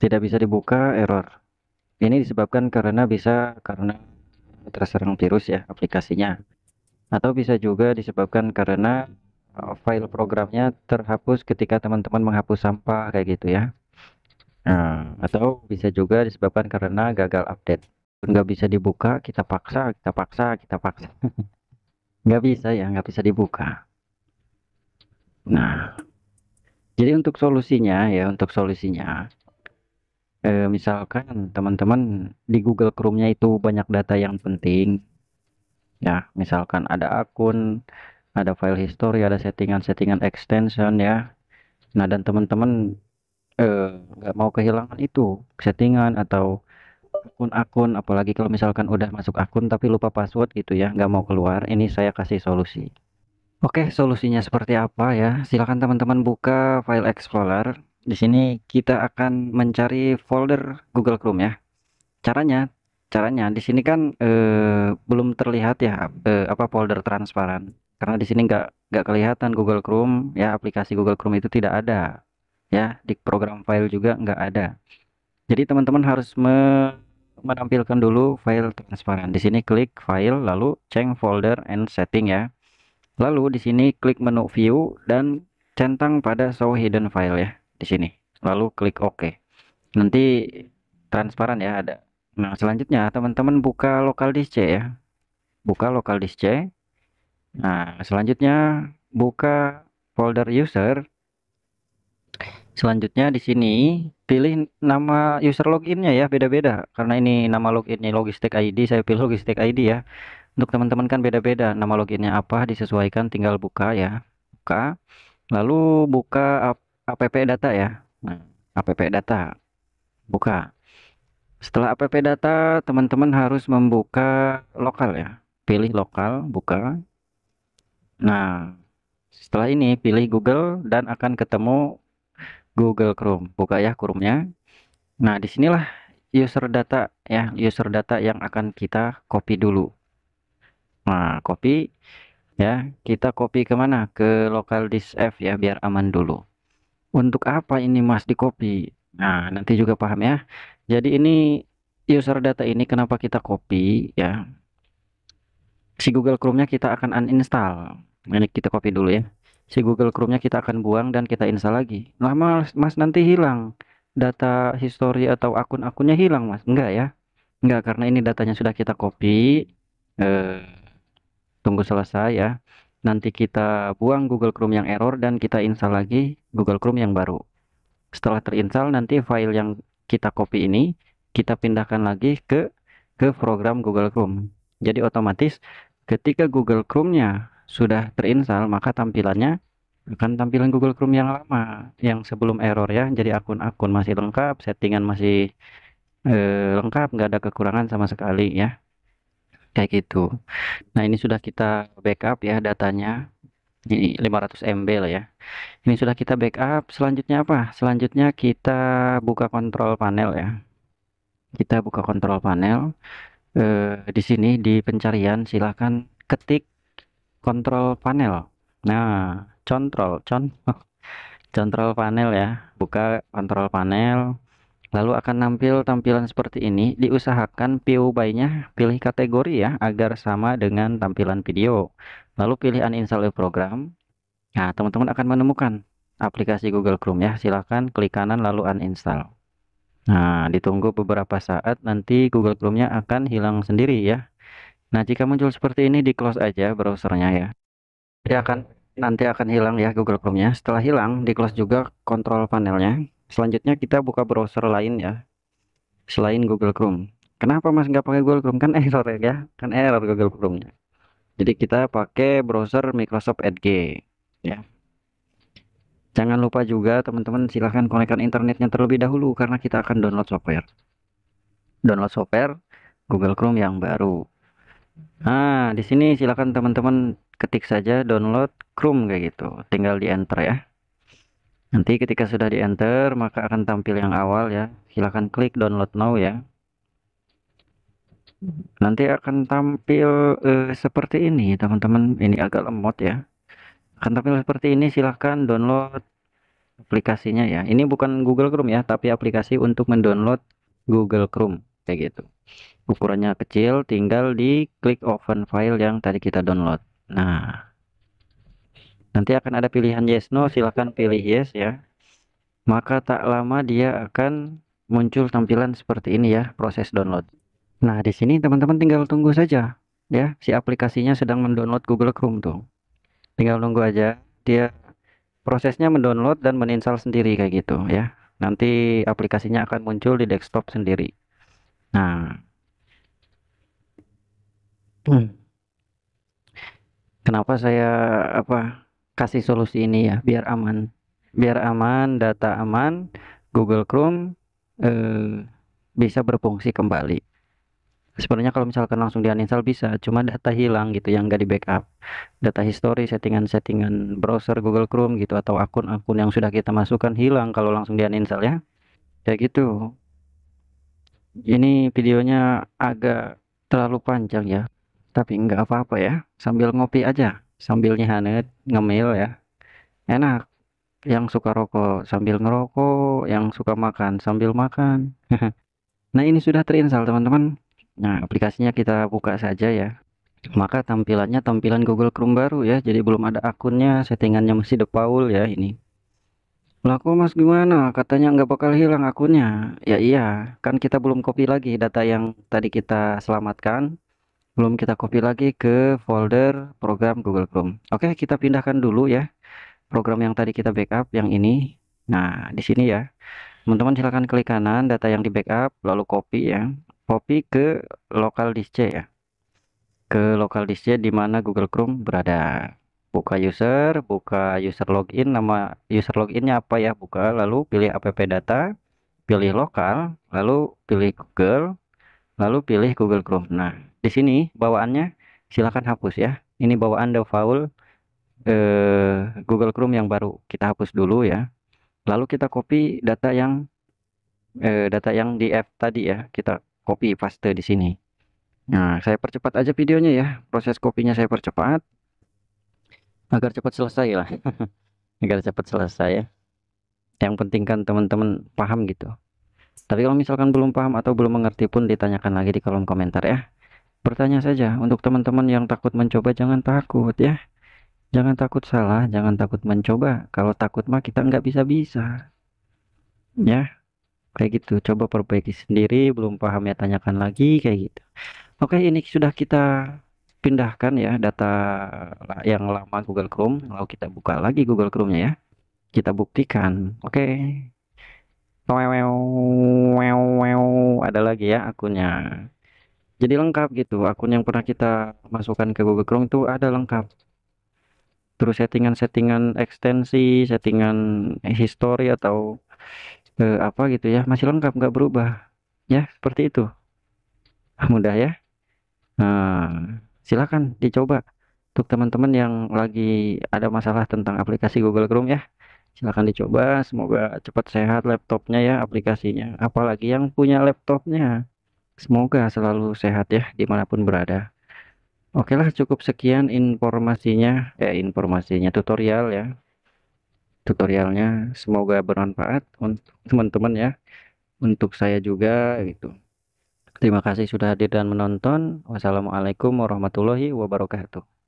tidak bisa dibuka, error. Ini disebabkan karena bisa karena terserang virus ya aplikasinya, atau bisa juga disebabkan karena file programnya terhapus ketika teman-teman menghapus sampah kayak gitu ya. Nah, atau bisa juga disebabkan karena gagal update. Nggak bisa dibuka, kita paksa nggak bisa ya, nggak bisa dibuka. Nah, jadi untuk solusinya ya, untuk solusinya misalkan teman-teman di Google Chrome-nya itu banyak data yang penting ya, misalkan ada akun, ada file history, ada settingan-settingan extension ya. Nah, dan teman-teman nggak mau kehilangan itu settingan atau akun-akun, apalagi kalau misalkan udah masuk akun tapi lupa password gitu ya, nggak mau keluar. Ini saya kasih solusi. Oke, solusinya seperti apa ya? Silakan teman-teman buka file explorer. Di sini kita akan mencari folder Google Chrome ya. Caranya di sini kan belum terlihat ya apa folder transparan. Karena di sini nggak kelihatan Google Chrome ya, aplikasi Google Chrome itu tidak ada ya, di program file juga nggak ada. Jadi teman-teman harus menampilkan dulu file transparan. Di sini klik file, lalu change folder and setting ya. Lalu di sini klik menu view dan centang pada show hidden file ya. Di sini lalu klik OK. Nanti transparan ya ada. Nah, selanjutnya teman-teman buka local disk C ya. Buka local disk C. Nah, selanjutnya buka folder user. Selanjutnya di sini pilih nama user loginnya ya, beda-beda. Karena ini nama loginnya Logis Tech ID, saya pilih Logis Tech ID ya. Untuk teman-teman kan beda-beda nama loginnya apa, disesuaikan, tinggal buka ya. Buka. Lalu buka app data ya. Nah, app data buka. Setelah app data teman-teman harus membuka lokal ya, pilih lokal, buka. Nah, setelah ini pilih Google dan akan ketemu Google Chrome. Buka ya Chrome-nya. Nah, disinilah user data ya, user data yang akan kita copy dulu. Nah, copy ya, kita copy kemana? Ke local disk F ya, biar aman dulu. Untuk apa ini Mas di copy? Nah, nanti juga paham ya. Jadi ini user data ini kenapa kita copy ya? Si Google Chrome-nya kita akan uninstall. Ini kita copy dulu ya. Si Google Chrome-nya kita akan buang dan kita install lagi. Nah, mas nanti hilang data history atau akun-akunnya hilang Mas. Enggak ya? Enggak, karena ini datanya sudah kita copy. Tunggu selesai ya. Nanti kita buang Google Chrome yang error dan kita install lagi Google Chrome yang baru. Setelah terinstall, nanti file yang kita copy ini kita pindahkan lagi ke program Google Chrome. Jadi otomatis ketika Google Chrome-nya sudah terinstall, maka tampilannya akan tampilan Google Chrome yang lama, yang sebelum error ya. Jadi akun-akun masih lengkap, settingan masih lengkap, nggak ada kekurangan sama sekali ya. Kayak gitu. Nah, ini sudah kita backup ya datanya. Ini 500 MB lah ya. Ini sudah kita backup. Selanjutnya apa? Selanjutnya kita buka kontrol panel ya. Kita buka kontrol panel. Di sini di pencarian silahkan ketik kontrol panel. Nah, control panel ya. Buka kontrol panel. Lalu akan nampil tampilan seperti ini. Diusahakan view by-nya pilih kategori ya, agar sama dengan tampilan video. Lalu pilih uninstall program. Nah, teman-teman akan menemukan aplikasi Google Chrome ya. Silahkan klik kanan lalu uninstall. Nah, ditunggu beberapa saat, nanti Google Chrome-nya akan hilang sendiri ya. Nah, jika muncul seperti ini, di close aja browsernya ya. Dia akan nanti akan hilang ya Google Chrome-nya. Setelah hilang, di close juga kontrol panelnya. Selanjutnya kita buka browser lain ya, selain Google Chrome. Kenapa Mas nggak pakai Google Chrome? Kan error ya, kan error Google Chrome-nya. Jadi kita pakai browser Microsoft Edge ya. Jangan lupa juga teman-teman silahkan konekkan internetnya terlebih dahulu, karena kita akan download software. Download software Google Chrome yang baru. Nah, di sini silahkan teman-teman ketik saja download Chrome kayak gitu. Tinggal di enter ya. Nanti ketika sudah di enter maka akan tampil yang awal ya. Silahkan klik download now ya. Nanti akan tampil seperti ini teman-teman. Ini agak lemot ya. Akan tampil seperti ini. Silahkan download aplikasinya ya. Ini bukan Google Chrome ya, tapi aplikasi untuk mendownload Google Chrome kayak gitu. Ukurannya kecil, tinggal diklik open file yang tadi kita download. Nah, nanti akan ada pilihan yes no, silahkan pilih yes ya. Maka tak lama dia akan muncul tampilan seperti ini ya, proses download. Nah, di sini teman-teman tinggal tunggu saja ya, si aplikasinya sedang mendownload Google Chrome tuh. Tinggal nunggu aja dia prosesnya mendownload dan menginstal sendiri kayak gitu ya. Nanti aplikasinya akan muncul di desktop sendiri. Nah, kenapa saya kasih solusi ini ya, biar aman, data aman, Google Chrome bisa berfungsi kembali. Sebenarnya kalau misalkan langsung di uninstall bisa, cuma data hilang gitu yang nggak di backup, data history, settingan browser Google Chrome gitu, atau akun-akun yang sudah kita masukkan hilang kalau langsung di uninstall ya, kayak gitu. Ini videonya agak terlalu panjang ya, tapi nggak apa-apa ya, sambil ngopi aja, sambil nyihanet ngemil ya, enak. Yang suka rokok sambil ngerokok, yang suka makan sambil makan. Nah, ini sudah terinstall teman-teman. Nah, aplikasinya kita buka saja ya. Maka tampilannya tampilan Google Chrome baru ya. Jadi belum ada akunnya, settingannya masih default ya ini. Lah kok Mas gimana? Katanya nggak bakal hilang akunnya. Ya iya, kan kita belum copy lagi data yang tadi kita selamatkan. Belum kita copy lagi ke folder program Google Chrome. Oke, kita pindahkan dulu ya program yang tadi kita backup yang ini. Nah, di sini ya. Teman-teman silahkan klik kanan data yang di backup lalu copy ya. Copy ke local disk C ya, ke local disk C di mana Google Chrome berada. Buka user, login, nama user loginnya apa ya, buka, lalu pilih app data, pilih lokal, lalu pilih Google, lalu pilih Google Chrome. Nah, di sini bawaannya silahkan hapus ya. Ini bawaan default Google Chrome yang baru, kita hapus dulu ya. Lalu kita copy data yang di F tadi ya, kita copy paste di sini. Nah, saya percepat aja videonya ya. Proses copy-nya saya percepat agar cepat selesai lah. Agar cepat selesai ya. Yang penting kan teman-teman paham gitu. Tapi kalau misalkan belum paham atau belum mengerti pun ditanyakan lagi di kolom komentar ya. Bertanya saja. Untuk teman-teman yang takut mencoba jangan takut ya. Jangan takut salah, jangan takut mencoba. Kalau takut mah kita nggak bisa-bisa. Ya. Kayak gitu, coba perbaiki sendiri. Belum paham ya, tanyakan lagi kayak gitu. Oke, ini sudah kita pindahkan ya data yang lama Google Chrome. Lalu kita buka lagi Google Chrome nya ya, kita buktikan. Oke, ada lagi ya akunnya, jadi lengkap gitu. Akun yang pernah kita masukkan ke Google Chrome itu ada lengkap. Terus settingan ekstensi, settingan history atau gitu ya, masih lengkap, nggak berubah ya, seperti itu. Mudah ya. Nah, silahkan dicoba untuk teman-teman yang lagi ada masalah tentang aplikasi Google Chrome ya, silahkan dicoba. Semoga cepat sehat laptopnya ya, aplikasinya, apalagi yang punya laptopnya, semoga selalu sehat ya dimanapun berada. Oke lah, cukup sekian informasinya, tutorial ya. Tutorialnya semoga bermanfaat untuk teman-teman ya, untuk saya juga gitu. Terima kasih sudah hadir dan menonton. Wassalamualaikum warahmatullahi wabarakatuh.